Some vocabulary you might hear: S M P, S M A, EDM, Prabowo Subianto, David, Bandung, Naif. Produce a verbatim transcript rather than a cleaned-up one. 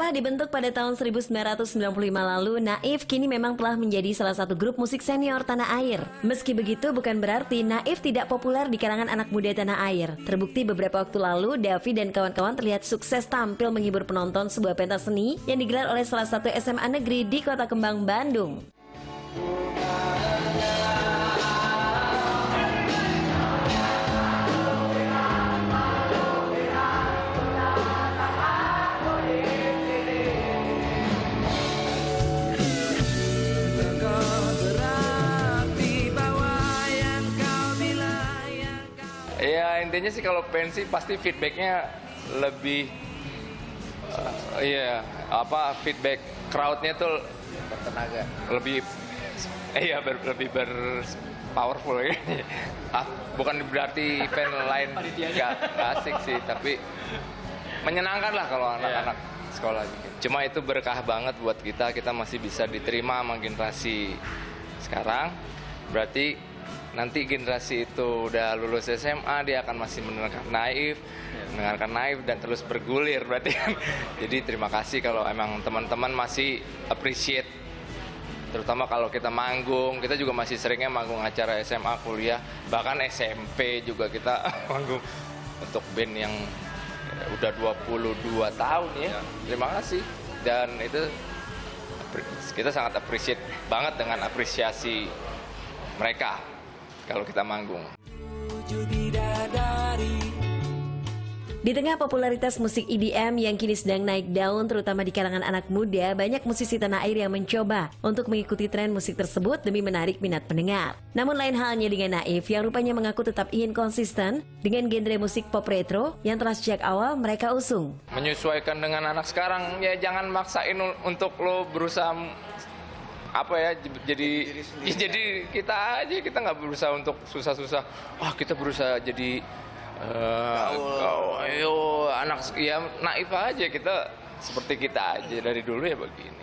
Setelah dibentuk pada tahun seribu sembilan ratus sembilan puluh lima lalu, Naif kini memang telah menjadi salah satu grup musik senior tanah air. Meski begitu, bukan berarti Naif tidak populer di kalangan anak muda tanah air. Terbukti beberapa waktu lalu, David dan kawan-kawan terlihat sukses tampil menghibur penonton sebuah pentas seni yang digelar oleh salah satu S M A negeri di Kota Kembang, Bandung. Ya intinya sih kalau fans sih pasti feedbacknya lebih, uh, ya yeah, apa feedback crowdnya tuh bertenaga, lebih, iya eh, ber, lebih ber powerful ya. Ah, bukan berarti fan lain gak asik sih, tapi menyenangkan lah kalau anak-anak yeah. sekolah. Cuma itu berkah banget buat kita, kita masih bisa diterima sama generasi sekarang, berarti. Nanti generasi itu udah lulus S M A, dia akan masih mendengarkan Naif, yeah. mendengarkan Naif dan terus bergulir berarti. Jadi terima kasih kalau emang teman-teman masih appreciate, terutama kalau kita manggung, kita juga masih seringnya manggung acara S M A, kuliah, bahkan S M P juga kita manggung untuk band yang udah dua puluh dua tahun ya. Yeah. Terima kasih, dan itu kita sangat appreciate banget dengan apresiasi mereka kalau kita manggung. Di tengah popularitas musik E D M yang kini sedang naik daun terutama di kalangan anak muda, banyak musisi tanah air yang mencoba untuk mengikuti tren musik tersebut demi menarik minat pendengar. Namun lain halnya dengan Naif yang rupanya mengaku tetap ingin konsisten dengan genre musik pop retro yang telah sejak awal mereka usung. Menyesuaikan dengan anak sekarang, ya jangan maksain untuk lo berusaha apa ya jadi ya jadi kita aja kita nggak berusaha untuk susah-susah, wah kita berusaha jadi uh, oh, ayo anak ya Naif aja, kita seperti kita aja dari dulu ya begini.